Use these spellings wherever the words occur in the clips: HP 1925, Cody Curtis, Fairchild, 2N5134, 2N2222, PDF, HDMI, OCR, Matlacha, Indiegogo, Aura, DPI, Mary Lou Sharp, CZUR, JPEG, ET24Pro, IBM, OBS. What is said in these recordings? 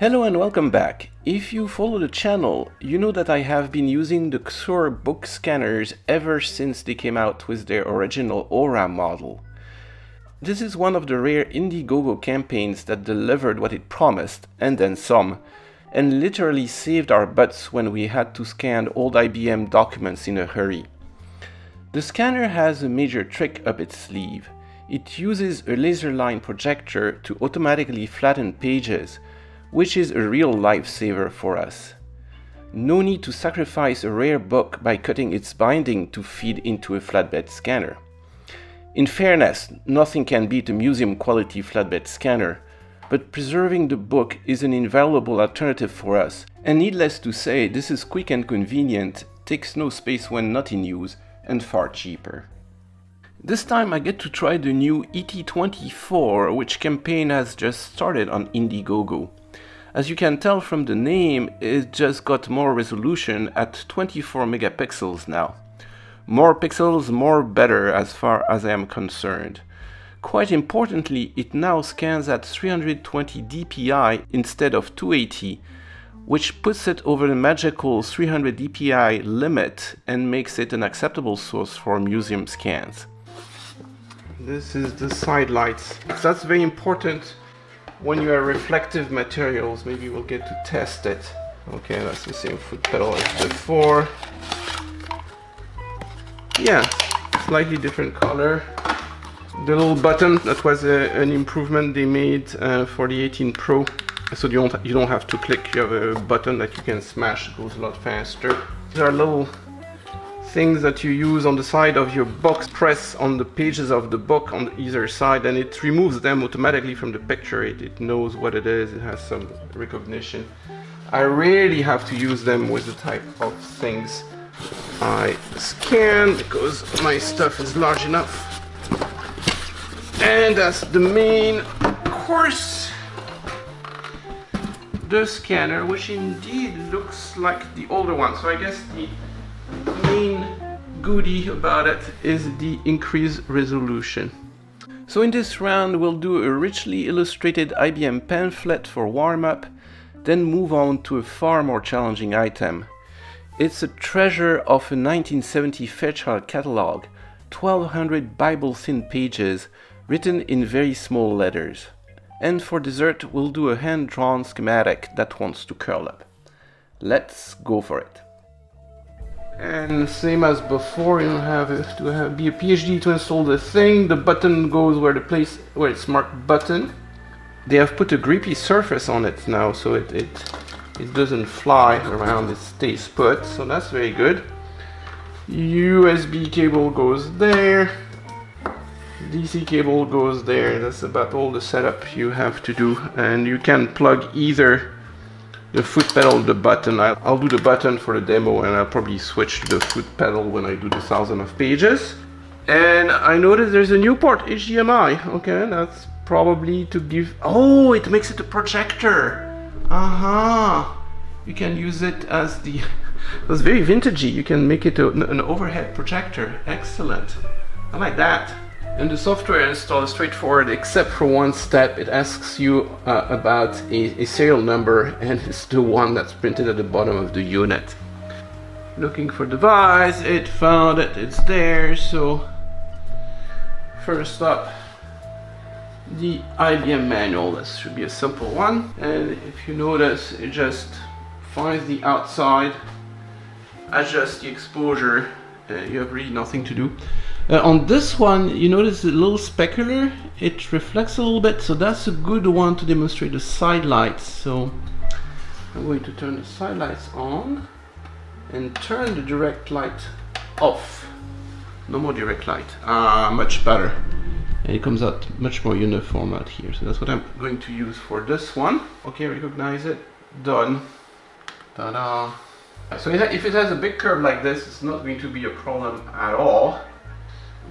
Hello and welcome back. If you follow the channel, you know that I have been using the CZUR book scanners ever since they came out with their original Aura model. This is one of the rare Indiegogo campaigns that delivered what it promised, and then some, and literally saved our butts when we had to scan old IBM documents in a hurry. The scanner has a major trick up its sleeve. It uses a laser line projector to automatically flatten pages, which is a real lifesaver for us. No need to sacrifice a rare book by cutting its binding to feed into a flatbed scanner. In fairness, nothing can beat a museum quality flatbed scanner, but preserving the book is an invaluable alternative for us, and needless to say, this is quick and convenient, takes no space when not in use, and far cheaper. This time I get to try the new ET24, which campaign has just started on Indiegogo. As you can tell from the name, it just got more resolution at 24 megapixels now. More pixels, more better as far as I am concerned. Quite importantly, it now scans at 320 dpi instead of 280, which puts it over the magical 300 dpi limit and makes it an acceptable source for museum scans. This is the side lights. That's very important. When you are reflective materials, maybe we'll get to test it. Okay, that's the same foot pedal as before. Yeah, slightly different color. The little button, that was an improvement they made for the 18 Pro. So you don't have to click, you have a button that you can smash, it goes a lot faster. There are little things that you use on the side of your box, press on the pages of the book on either side and it removes them automatically from the picture. It knows what it is, it has some recognition. I rarely have to use them with the type of things I scan because my stuff is large enough. And that's the main course. The scanner, which indeed looks like the older one, so I guess the main goodie about it is the increased resolution. So in this round we'll do a richly illustrated IBM pamphlet for warm-up, then move on to a far more challenging item. It's a treasure of a 1970 Fairchild catalog, 1200 Bible-thin pages written in very small letters. And for dessert we'll do a hand-drawn schematic that wants to curl up. Let's go for it. And same as before, you don't have to be a PhD to install the thing. The button goes where it's marked button. They have put a grippy surface on it now, so it doesn't fly around, it stays put, so that's very good. USB cable goes there. DC cable goes there. That's about all the setup you have to do, and you can plug either the foot pedal, the button. I'll do the button for the demo and I'll probably switch to the foot pedal when I do the thousand of pages. And I noticed there's a new port, HDMI. Okay, that's probably to give... Oh, it makes it a projector! Aha! You can use it as the... That's very vintagey. You can make it an overhead projector. Excellent. I like that. And the software install is straightforward except for one step. It asks you about a serial number, and it's the one that's printed at the bottom of the unit. Looking for device, it found it, it's there. So first up, the IBM manual. This should be a simple one, and if you notice, it just finds the outside, adjusts the exposure. You have really nothing to do. On this one, you notice a little specular, it reflects a little bit, so that's a good one to demonstrate the side lights. So I'm going to turn the side lights on and turn the direct light off. No more direct light. Ah, much better. And it comes out much more uniform out here, so that's what I'm going to use for this one. Okay, recognize it. Done. Ta-da! So if it has a big curve like this, it's not going to be a problem at all.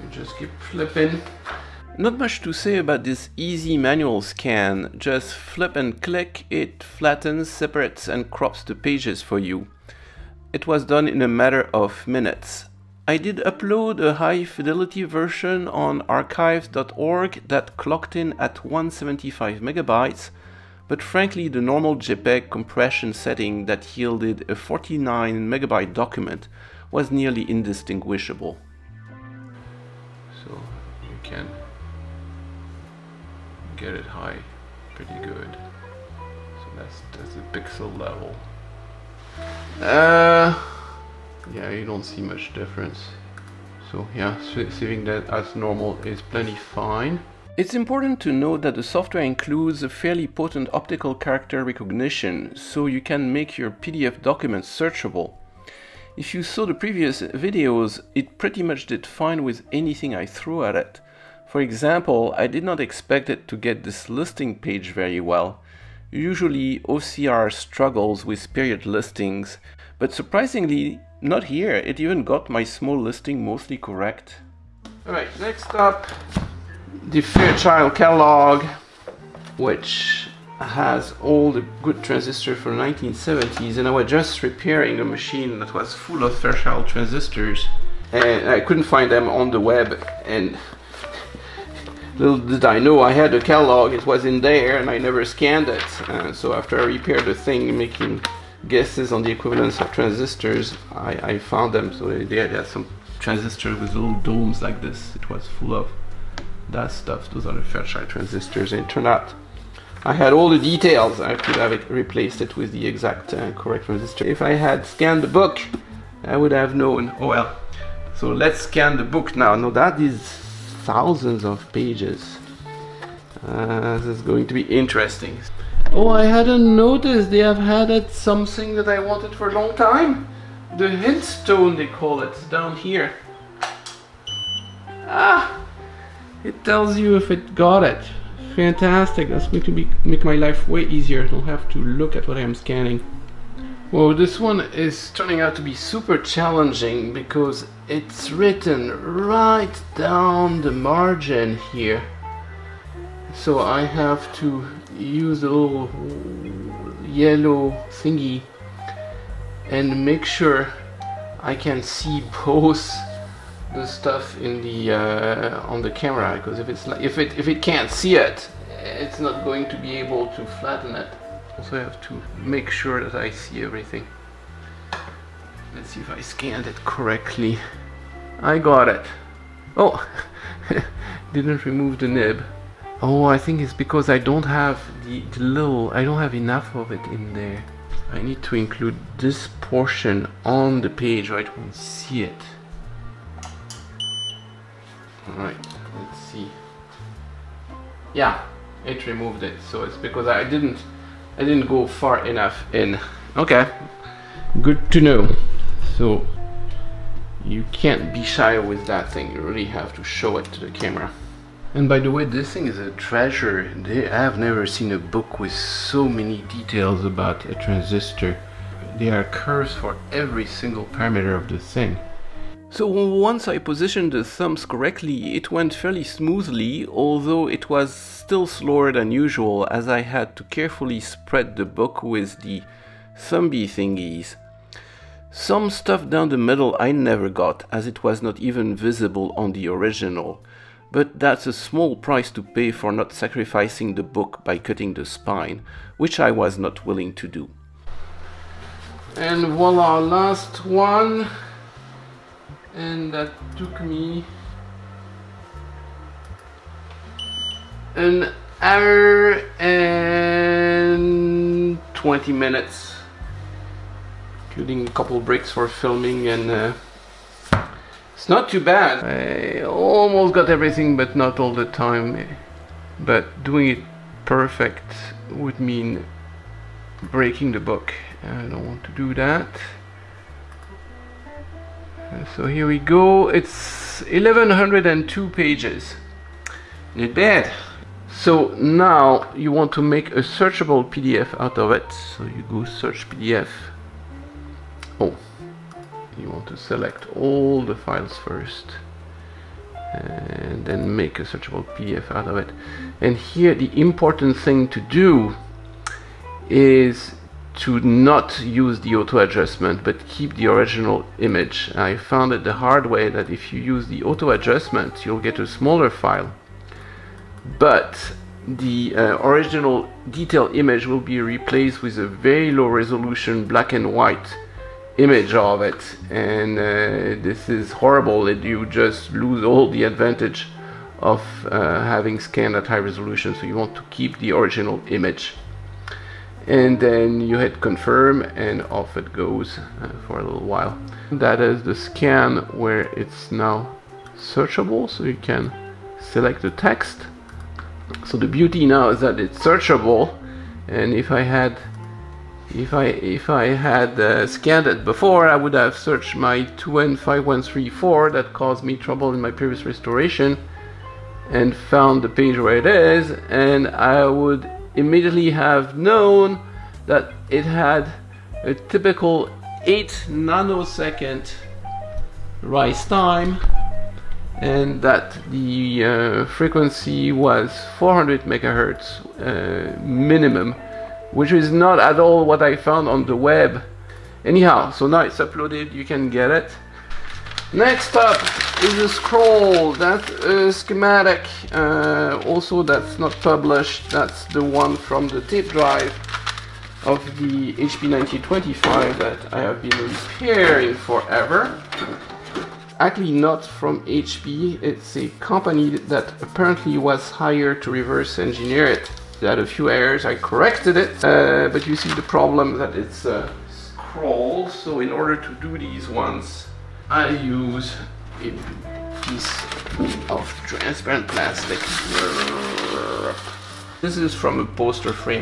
You just keep flipping. Not much to say about this easy manual scan. Just flip and click, it flattens, separates and crops the pages for you. It was done in a matter of minutes. I did upload a high fidelity version on archives.org that clocked in at 175 megabytes, but frankly the normal JPEG compression setting that yielded a 49 MB document was nearly indistinguishable. So you can get it high pretty good. So that's the pixel level. Yeah, you don't see much difference. So yeah, saving that as normal is plenty fine. It's important to note that the software includes a fairly potent optical character recognition, so you can make your PDF documents searchable. If you saw the previous videos, it pretty much did fine with anything I threw at it. For example, I did not expect it to get this listing page very well. Usually OCR struggles with period listings, but surprisingly, not here. It even got my small listing mostly correct. Alright, next up, the Fairchild catalog, which has all the good transistors from the 1970s, and I was just repairing a machine that was full of Fairchild transistors and I couldn't find them on the web, and little did I know I had a catalog, it was in there and I never scanned it. So after I repaired the thing making guesses on the equivalence of transistors, I found them. So they had some transistors with little domes like this. It was full of that stuff. Those are the Fairchild transistors, and it turned out I had all the details. I could have replaced it with the exact correct transistor. If I had scanned the book, I would have known. Oh well. So let's scan the book now. Now that is thousands of pages. This is going to be interesting. Oh, I hadn't noticed they have added something that I wanted for a long time. The headstone, they call it, down here. Ah! It tells you if it got it. Fantastic, that's going to make my life way easier. I don't have to look at what I'm scanning. Well, this one is turning out to be super challenging because it's written right down the margin here. So I have to use a little yellow thingy and make sure I can see both the stuff in the on the camera, because if it can't see it, it's not going to be able to flatten it. Also, I have to make sure that I see everything. Let's see if I scanned it correctly. I got it. Oh, didn't remove the nib. Oh, I think it's because I don't have the little, I don't have enough of it in there. I need to include this portion on the page or I don't see it. Alright, let's see. Yeah, it removed it, so it's because I didn't go far enough in. Okay, good to know. So, you can't be shy with that thing, you really have to show it to the camera. And by the way, this thing is a treasure. I have never seen a book with so many details about a transistor. There are curves for every single parameter of the thing. So once I positioned the thumbs correctly, it went fairly smoothly, although it was still slower than usual as I had to carefully spread the book with the thumby thingies. Some stuff down the middle I never got, as it was not even visible on the original. But that's a small price to pay for not sacrificing the book by cutting the spine, which I was not willing to do. And voila, last one. And that took me an hour and 20 minutes, including a couple breaks for filming and it's not too bad. I almost got everything, but not all the time. But doing it perfect would mean breaking the book. I don't want to do that. So here we go. It's 1102 pages. Not bad. So now you want to make a searchable PDF out of it. So you go search PDF. Oh. You want to select all the files first and then make a searchable PDF out of it. And here the important thing to do is to not use the auto adjustment but keep the original image. I found it the hard way that if you use the auto adjustment you'll get a smaller file, but the original detail image will be replaced with a very low resolution black and white image of it, and this is horrible. That you just lose all the advantage of having scanned at high resolution, so you want to keep the original image. And then you hit confirm and off it goes for a little while. That is the scan where it's now searchable, so you can select the text. So the beauty now is that it's searchable, and if I had scanned it before, I would have searched my 2N5134 that caused me trouble in my previous restoration and found the page where it is, and I would immediately have known that it had a typical 8 nanosecond rise time, and that the frequency was 400 megahertz minimum, which is not at all what I found on the web. Anyhow, so now it's uploaded, you can get it. Next up is a scroll. That's a schematic, also that's not published. That's the one from the tape drive of the HP 1925 that I have been repairing forever. Actually not from HP, it's a company that apparently was hired to reverse engineer it. It had a few errors, I corrected it, but you see the problem that it's a scroll, so in order to do these ones I use a piece of transparent plastic. This is from a poster frame,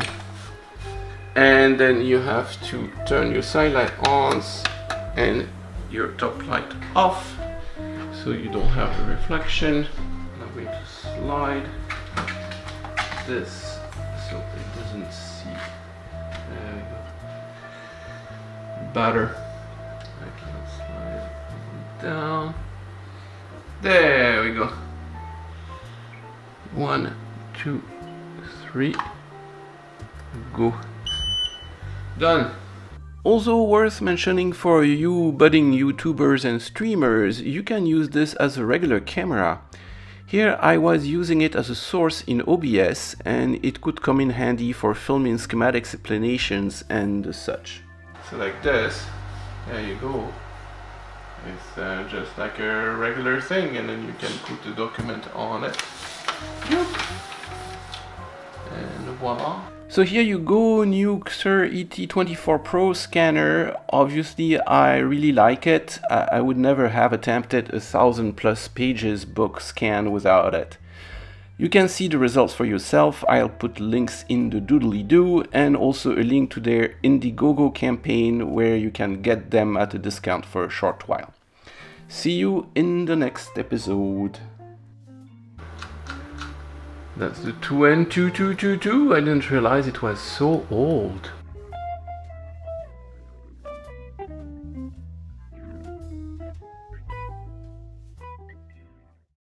and then you have to turn your side light on and your top light off, so you don't have the reflection. I'm going to slide this so it doesn't see. There we go. Better. I can slide down. There we go. 1, 2, 3. Go. Done. Also worth mentioning for you budding YouTubers and streamers, you can use this as a regular camera. Here I was using it as a source in OBS, and it could come in handy for filming schematic explanations and such. So like this, there you go. It's just like a regular thing, and then you can put the document on it. Yep. And voila. So here you go, new CZUR ET24 Pro scanner. Obviously I really like it. I would never have attempted a 1000+ pages book scan without it. You can see the results for yourself. I'll put links in the doodly-doo and also a link to their Indiegogo campaign where you can get them at a discount for a short while. See you in the next episode. That's the 2N2222, I didn't realize it was so old.